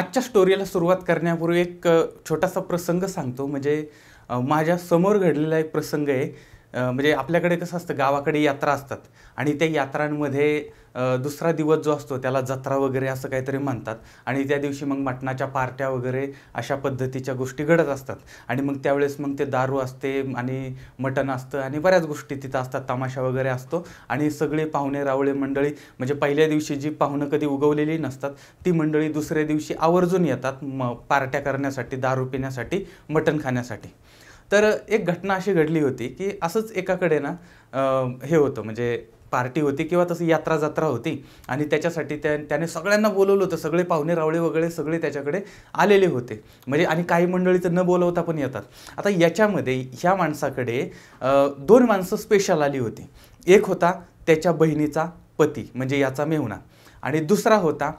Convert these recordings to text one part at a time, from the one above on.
आजच्या स्टोरीला सुरुवात करण्यापूर्वी एक छोटासा प्रसंग सांगतो, म्हणजे माझ्या समोर घडलेला एक प्रसंग आहे। म्हणजे आपल्याकडे कसं असतं, गावाकडे यात्रा असतात आणि त्या यात्रांमध्ये दुसरा दिवस जो असतो त्याला जत्रा वगैरे असं काहीतरी म्हणतात आणि त्या दिवशी मग मटणाच्या पार्ट्या वगैरे अशा पद्धतीच्या गोष्टी घडत असतात आणि मग त्यावेळेस मग ते दारू असते आणि मटण असतं आणि बऱ्याच गोष्टी तिथं असतात, तमाशा वगैरे असतो आणि सगळे पाहुणे रावळे मंडळी, म्हणजे पहिल्या दिवशी जी पाहुणं कधी उगवलेली नसतात ती मंडळी दुसऱ्या दिवशी आवर्जून येतात पार्ट्या करण्यासाठी, दारू पिण्यासाठी, मटण खाण्यासाठी। तर एक घटना अशी घडली होती की असंच एकाकडे ना हे होतं, म्हणजे पार्टी होती किंवा तशी यात्रा जत्रा होती आणि त्याच्यासाठी त्याने सगळ्यांना बोलवलं होतं, सगळे पाहुणे रावळे वगैरे सगळे त्याच्याकडे आलेले होते, म्हणजे आणि काही मंडळी तर न बोलवता पण येतात। आता याच्यामध्ये ह्या माणसाकडे दोन माणसं स्पेशल आली होती, एक होता त्याच्या बहिणीचा पती म्हणजे याचा मेहुणा आणि दुसरा होता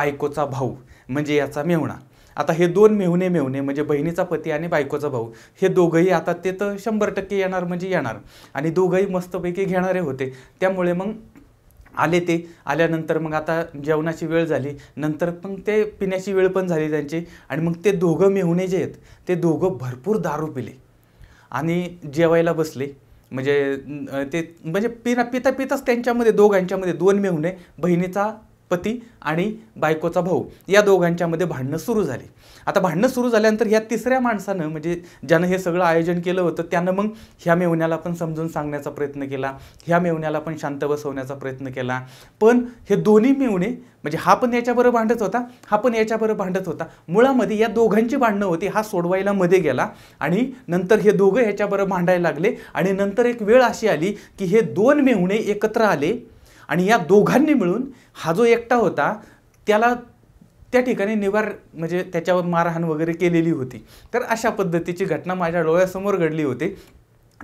बायकोचा भाऊ म्हणजे याचा मेहुणा। आता हे दोन मेहुणे मेहुणे म्हणजे बहिणीचा पती आणि बायकोचा भाऊ हे दोघंही आता ते तर 100% येणार म्हणजे येणार आणि दोघंही मस्तपैकी घेणारे होते। त्यामुळे मग आले, ते आल्यानंतर मग आता जेवणाची वेळ झाली, नंतर पण ते पिण्याची वेळ पण झाली त्यांची आणि मग ते दोघं मेहुणे जे आहेत ते दोघं भरपूर दारू पिले आणि जेवायला बसले, म्हणजे ते म्हणजे पिता पिताच त्यांच्यामध्ये दोघांच्यामध्ये दोन मेहुणे बहिणीचा पती आणि बायकोचा भाऊ या दोघांच्यामध्ये भांडणं सुरू झाली। आता भांडणं सुरू झाल्यानंतर ह्या तिसऱ्या माणसानं म्हणजे ज्यानं हे सगळं आयोजन केलं होतं त्यानं मग ह्या मेहुण्याला पण समजून सांगण्याचा प्रयत्न केला, ह्या मेहुण्याला पण शांत बसवण्याचा प्रयत्न केला, पण हे दोन्ही मेहुणे म्हणजे हा पण याच्याबरोबर भांडत होता, हा पण याच्याबरोबर भांडत होता। मुळामध्ये या दोघांची भांडणं होती, हा सोडवायला मध्ये गेला आणि नंतर हे दोघं ह्याच्याबरोबर भांडायला लागले आणि नंतर एक वेळ अशी आली की हे दोन मेहुणे एकत्र आले आणि या दोघांनी मिळून हा जो एकटा होता त्याला त्या ठिकाणी निवार म्हणजे त्याच्यावर मारहाण वगैरे केलेली होती। तर अशा पद्धतीची घटना माझ्या डोळ्यासमोर घडली होती।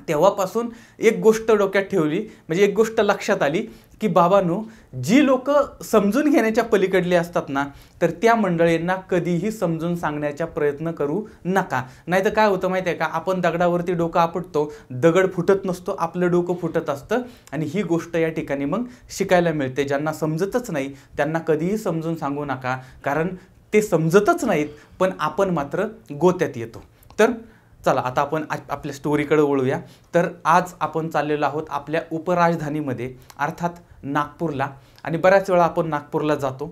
तेव्हापासून एक गोष्ट डोक्यात ठेवली, म्हणजे एक गोष्ट लक्षात आली की बाबांनो, जी लोक समजून घेण्याच्या पलीकडली असतात ना तर त्या मंडळींना कधीही समजून सांगण्याचा प्रयत्न करू नका, नाहीतर काय होतं माहिती आहे का, आपण दगडावरती डोकं आपटतो, दगड फुटत नसतो, आपलं डोकं फुटत असतं आणि ही गोष्ट या ठिकाणी मग शिकायला मिळते। ज्यांना समजतच नाही त्यांना कधीही समजून सांगू नका, कारण ते समजतच नाहीत पण आपण मात्र गोत्यात येतो। तर चला आता आपण आपल्या स्टोरीकडे वळूया। तर आज आपण चाललेलो आहोत आपल्या उपराजधानीमध्ये अर्थात नागपूरला आणि बऱ्याच वेळा आपण नागपूरला जातो,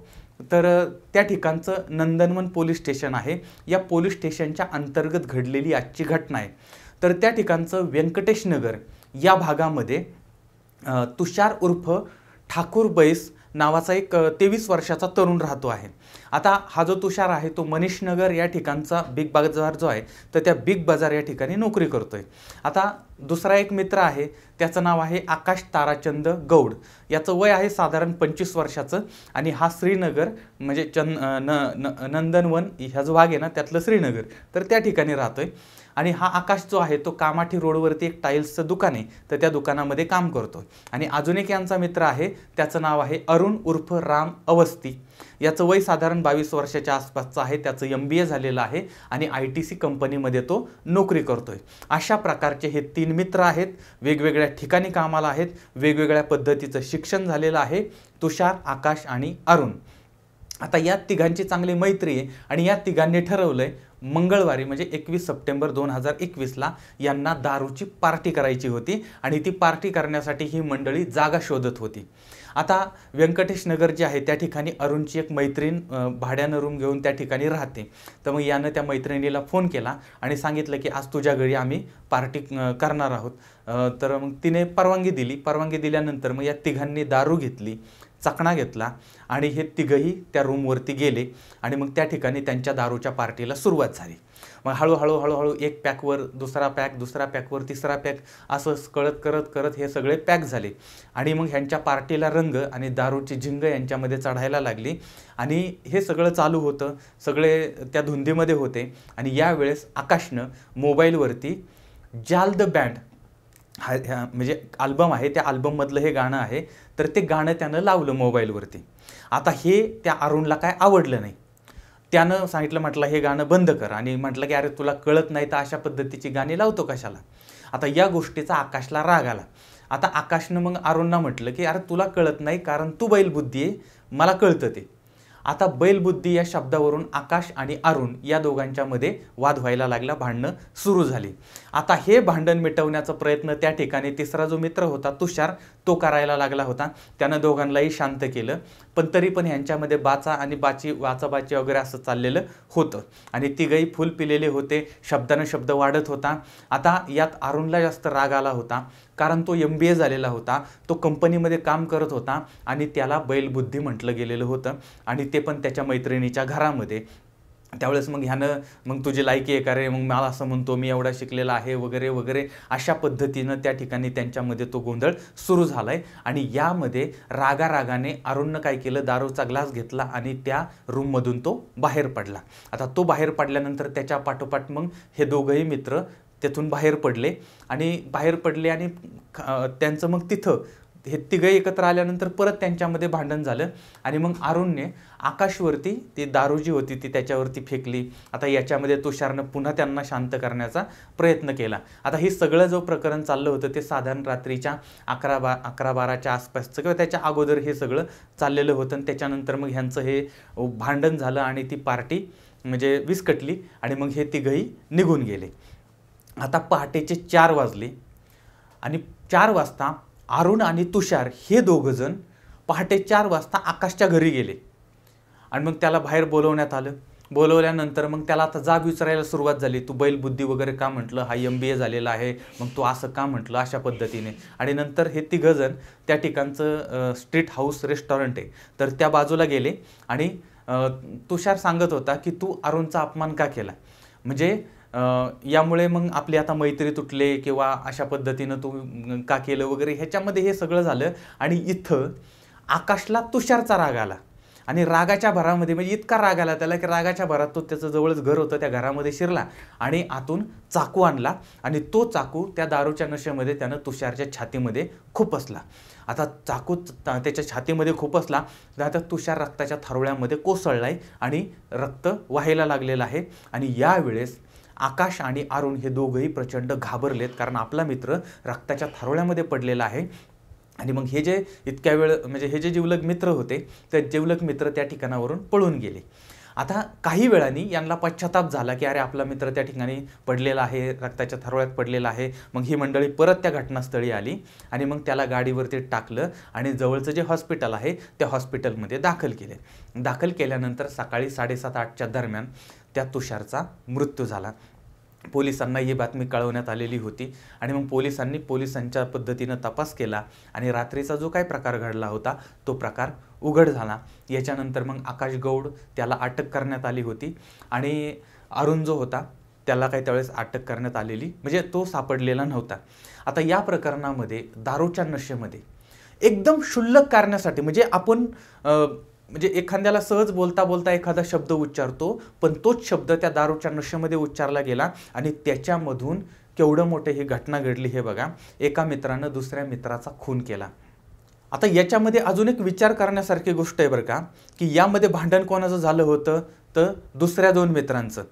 तर त्या ठिकाणचं नंदनवन पोलीस स्टेशन आहे, या पोलीस स्टेशनच्या अंतर्गत घडलेली आजची घटना आहे। तर त्या ठिकाणचं व्यंकटेश नगर या भागामध्ये तुषार उर्फ ठाकूर बैस नावाचा एक 23 वर्षाचा तरुण राहतो आहे। आता हा जो तुषार आहे तो मनीषनगर या ठिकाणचा बिग बाजार जो आहे तर त्या बिग बाजार या ठिकाणी नोकरी करतोय। आता दुसरा एक मित्र आहे त्याचं नाव आहे आकाश ताराचंद गौड, याचं वय आहे साधारण 25 वर्षाचं आणि हा श्रीनगर म्हणजे नंदनवन ह्या जो भाग आहे ना त्यातलं श्रीनगर, तर त्या ठिकाणी राहतोय आणि हा आकाश जो आहे तो कामाठी रोडवरती एक टाईल्सचं दुकान आहे तर त्या दुकानामध्ये काम करतो। आणि अजून एक यांचा मित्र आहे त्याचं नाव आहे अरुण उर्फ राम अवस्थी, याचं वय साधारण 22 वर्षाच्या आसपासचं आहे, त्याचं MBA झालेलं आहे आणि ITC कंपनीमध्ये तो नोकरी करतोय। अशा प्रकारचे हे 3 मित्र आहेत, वेगवेगळ्या ठिकाणी कामाला आहेत, वेगवेगळ्या पद्धतीचं शिक्षण झालेलं आहे तुषार, आकाश आणि अरुण। आता या तिघांची चांगली मैत्री आहे आणि या तिघांनी ठरवलंय मंगळवारी म्हणजे 21 सप्टेंबर 2021ला यांना दारूची पार्टी करायची होती आणि ती पार्टी करण्यासाठी ही मंडळी जागा शोधत होती। आता व्यंकटेश नगर जे आहे त्या ठिकाणी अरुणची एक मैत्रीण भाड्यानं रूम घेऊन त्या ठिकाणी राहते, तर मग यानं त्या मैत्रिणीला फोन केला आणि सांगितलं की आज तुझ्या घरी आम्ही पार्टी करणार आहोत, तर मग तिने परवानगी दिली। परवानगी दिल्यानंतर मग या तिघांनी दारू घेतली, चकणा घेतला आणि हे तिघही त्या रूमवरती गेले आणि मग त्या ठिकाणी त्यांच्या दारूच्या पार्टीला सुरुवात झाली। मग हळूहळू हळूहळू एक पॅकवर दुसरा पॅक, दुसरा पॅकवर तिसरा पॅक असं कळत करत करत हे सगळे पॅक झाले आणि मग ह्यांच्या पार्टीला रंग आणि दारूची झिंग यांच्यामध्ये चढायला लागली आणि हे सगळं चालू होतं, सगळे त्या धुंदीमध्ये होते। आणि यावेळेस आकाशनं मोबाईलवरती जाल द बँड हा म्हणजे अल्बम आहे त्या अल्बममधलं हे गाणं आहे तर ते गाणं त्यानं लावलं मोबाईलवरती। आता हे त्या अरुणला काय आवडलं नाही, त्यानं सांगितलं, म्हटलं हे गाणं बंद कर आणि म्हटलं की अरे तुला कळत नाही तर अशा पद्धतीची गाणी लावतो कशाला। आता या गोष्टीचा आकाशला राग आला। आता आकाशनं मग अरुणला म्हटलं की अरे तुला कळत नाही कारण तू बैलबुद्धी आहे, मला कळतं ते। आता बैलबुद्धी या शब्दावरून आकाश आणि अरुण या दोघांच्या मध्ये वाद व्हायला लागला, भांडणं सुरू झाली। आता हे भांडण मिटवण्याचा प्रयत्न त्या ठिकाणी तिसरा जो मित्र होता तुषार तो करायला लागला होता। त्याने दोघांनाही शांत केलं, पण तरी पण यांच्यामध्ये बाचा आणि बाची वाचाबाची वगैरे असं चाललेलं होतं आणि तिघही फुल पिलेले होते, शब्दाने शब्द वाढत होता। आता यात अरुणला जास्त राग आला होता, कारण तो MBA झालेला होता, तो कंपनीमध्ये काम करत होता आणि त्याला बैलबुद्धी म्हटलं गेलेलं होतं आणि ते पण त्याच्या मैत्रिणीच्या घरामध्ये। त्यावेळेस मग ह्याने मग तुझी लायकी आहे का रे, मग मला असं म्हणतो, मी एवढा शिकलेला आहे वगैरे वगैरे अशा पद्धतीने त्या ठिकाणी त्यांच्यामध्ये तो गोंधळ सुरू झालाय। आणि यामध्ये रागारागाने अरुणने काय केलं, दारूचा ग्लास घेतला आणि त्या रूममधून तो बाहेर पडला। आता तो बाहेर पडल्यानंतर त्याच्या पाठोपाठ मग हे दोघेही मित्र तेथून बाहेर पडले आणि त्यांचं मग तिथं हे तिघे एकत्र आल्यानंतर परत त्यांच्यामध्ये भांडण झालं आणि मग अरुणने आकाशवरती ती दारू जी होती ती त्याच्यावरती फेकली। आता याच्यामध्ये तुषारने पुन्हा त्यांना शांत करण्याचा प्रयत्न केला। आता हे सगळं जो प्रकरण चाललं होतं ते साधारण रात्रीच्या 11-12च्या आसपासचं किंवा त्याच्या अगोदर हे सगळं चाललेलं होतं आणि त्याच्यानंतर मग ह्यांचं हे भांडण झालं आणि ती पार्टी म्हणजे विस्कटली आणि मग हे तिघेही निघून गेले। आता पहाटेचे 4 वाजले आणि 4 वाजता अरुण आणि तुषार हे दोघजण पहाटे 4 वाजता आकाशच्या घरी गेले आणि मग त्याला बाहेर बोलवण्यात आलं। बोलवल्यानंतर मग त्याला आता जाब विचारायला सुरुवात झाली, तू बैलबुद्धी वगैरे का म्हटलं, हा MBA झालेला आहे मग तू असं का म्हटलं, अशा पद्धतीने। आणि नंतर हे तिघजण त्या ठिकाणचं स्ट्रीट हाऊस रेस्टॉरंट आहे तर त्या बाजूला गेले आणि तुषार सांगत होता की तू अरुणचा अपमान का केला, म्हणजे यामुळे मग आपली आता मैत्री तुटले किंवा अशा पद्धतीने तू का केलं वगैरे ह्याच्यामध्ये हे सगळं झालं। आणि इथं आकाशला तुषारचा राग आला आणि रागाच्या भरामध्ये म्हणजे इतका राग आला त्याला की रागाच्या भरात तो त्याचं जवळच घर होतं त्या घरामध्ये शिरला आणि आतून चाकू आणला आणि तो चाकू त्या दारूच्या नशेमध्ये त्यानं तुषारच्या छातीमध्ये खुपसला। आता चाकू त्याच्या छातीमध्ये खुपसला, आता तुषार रक्ताच्या थारोळ्यामध्ये कोसळलाय आणि रक्त वाहायला लागलेलं आहे। आणि यावेळेस आकाश आणि अरुण हे दोघेही प्रचंड घाबरलेत, कारण आपला मित्र रक्ताच्या थारोळ्यामध्ये पडलेला आहे। आणि मग हे जे इतक्या वेळ म्हणजे हे जे जिवलग मित्र होते ते जिवलग मित्र त्या ठिकाणावरून पळून गेले। आता काही वेळाने यांना पश्चाताप झाला की अरे आपला मित्र त्या ठिकाणी पडलेला आहे, रक्ताच्या थारोळ्यात पडलेला आहे। मग ही मंडळी परत त्या घटनास्थळी आली आणि मग त्याला गाडीवरती टाकलं आणि जवळचं जे हॉस्पिटल आहे त्या हॉस्पिटलमध्ये दाखल केले। दाखल केल्यानंतर सकाळी 7:30-8च्या दरम्यान त्या तुषारचा मृत्यू झाला। पोलिसांना ही बातमी कळवण्यात आलेली होती आणि मग पोलिसांच्या पद्धतीने तपास केला आणि रात्रीचा जो काही प्रकार घडला होता तो प्रकार उघड झाला। याच्यानंतर मग आकाश गौड त्याला अटक करण्यात आली होती आणि अरुण जो होता त्याला काही त्यावेळेस अटक करण्यात आलेली म्हणजे तो सापडलेला नव्हता। आता या प्रकरणामध्ये दारूच्या नशेमध्ये एकदम क्षुल्लक कारणासाठी म्हणजे आपण म्हणजे एखाद्याला सहज बोलता बोलता एखादा शब्द उच्चारतो पण तोच शब्द त्या दारूच्या नशेमध्ये उच्चारला गेला आणि त्याच्यामधून केवढं मोठे ही घटना घडली हे बघा। एका मित्राने दुसऱ्या मित्राचा खून केला। आता याच्यामध्ये अजून एक विचार करण्यासारखी गोष्ट आहे बरं का, की यामध्ये भांडण कोणाचं झालं होतं तर दुसऱ्या 2 मित्रांचं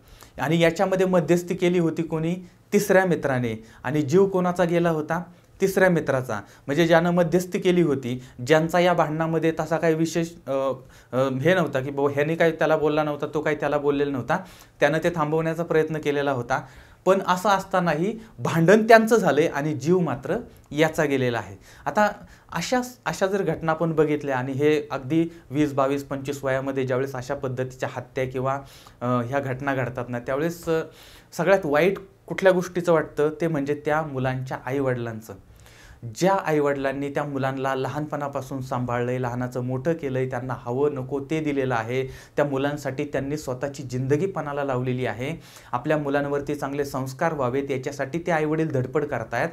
आणि याच्यामध्ये मध्यस्थी केली होती कोणी, तिसऱ्या मित्राने। आणि जीव कोणाचा गेला होता, तिसऱ्या मित्राचा, म्हणजे ज्यानं मध्यस्थी केली होती, ज्यांचा या भांडणामध्ये तसा काही विशेष हे नव्हता की ह्याने काही त्याला बोलला नव्हता, तो काही त्याला बोललेला नव्हता, त्यानं ते थांबवण्याचा प्रयत्न केलेला होता। पण असं असतानाही भांडण त्यांचं झाले आणि जीव मात्र याचा गेलेला आहे। आता अशा जर घटना आपण बघितल्या आणि हे अगदी 20-22-25 वयामध्ये ज्यावेळेस अशा पद्धतीच्या हत्या किंवा ह्या घटना घडतात ना त्यावेळेस सगळ्यात वाईट कुठल्या गोष्टीचं वाटतं ते म्हणजे त्या मुलांच्या आईवडिलांचं, ज्या आईवडिलांनी त्या मुलांना लहानपणापासून सांभाळलं, लहानाचं मोठं केलं, त्यांना हवं नको ते दिलेलं आहे, त्या मुलांसाठी त्यांनी स्वतःची जिंदगी पणाला लावलेली आहे, आपल्या मुलांवरती चांगले संस्कार व्हावेत याच्यासाठी ते आईवडील धडपड करतायत,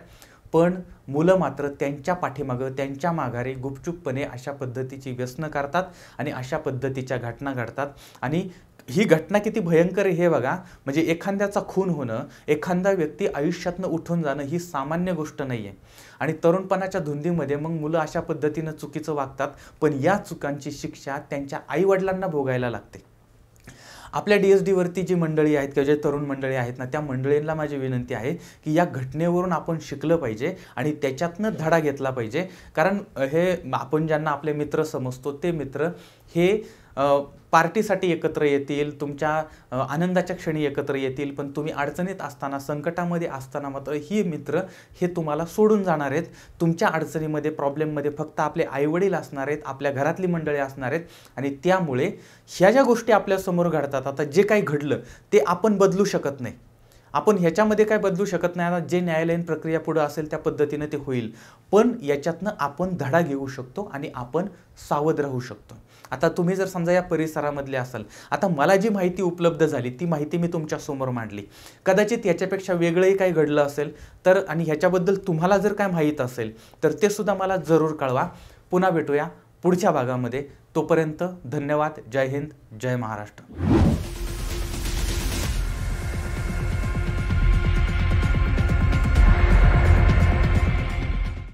पण मुलं मात्र त्यांच्या पाठीमागं त्यांच्या माघारी गुपचूपपणे अशा पद्धतीची व्यसनं करतात आणि अशा पद्धतीच्या घटना घडतात। आणि ही घटना किती भयंकर आहे हे बघा, म्हणजे एखाद्याचा खून होणं, एखादा व्यक्ती आयुष्यातनं उठून जाणं ही सामान्य गोष्ट नाही आहे। आणि तरुणपणाच्या धुंदीमध्ये मग मुलं अशा पद्धतीनं चुकीचं वागतात, पण या चुकांची शिक्षा त्यांच्या आईवडिलांना भोगायला लागते। आपल्या DSD वरती जी मंडळी आहेत किंवा जे तरुण मंडळी आहेत ना त्या मंडळींना माझी विनंती आहे की या घटनेवरून आपण शिकलं पाहिजे आणि त्याच्यातनं धडा घेतला पाहिजे, कारण हे आपण ज्यांना आपले मित्र समजतो ते मित्र हे पार्टीसाठी एकत्र येतील, तुमच्या आनंदाच्या क्षणी एकत्र येतील, पण तुम्ही अडचणीत असताना, संकटामध्ये असताना मात्र ही मित्र हे तुम्हाला सोडून जाणार आहेत। तुमच्या अडचणीमध्ये, प्रॉब्लेममध्ये फक्त आपले आईवडील असणार आहेत, आपल्या घरातली मंडळी असणार आहेत आणि त्यामुळे ह्या ज्या गोष्टी आपल्या समोर घडतात, आता जे काही घडलं ते आपण बदलू शकत नाही, आपण ह्याच्यामध्ये काय बदलू शकत नाही। जे न्यायालयीन प्रक्रिया पुढे असेल त्या पद्धतीने ते होईल, पण याच्यातनं आपण धडा घेऊ शकतो आणि आपण सावध राहू शकतो। आता तुम्ही जर समजा या परिसरामधले असाल, आता मला जी माहिती उपलब्ध झाली ती माहिती मी तुमच्या समोर मांडली, कदाचित याच्यापेक्षा वेगळंही काही घडलं असेल तर, आणि ह्याच्याबद्दल तुम्हाला जर काय माहिती असेल तर ते सुद्धा मला जरूर कळवा। पुन्हा भेटूया पुढच्या भागामध्ये, तोपर्यंत धन्यवाद। जय हिंद, जय महाराष्ट्र।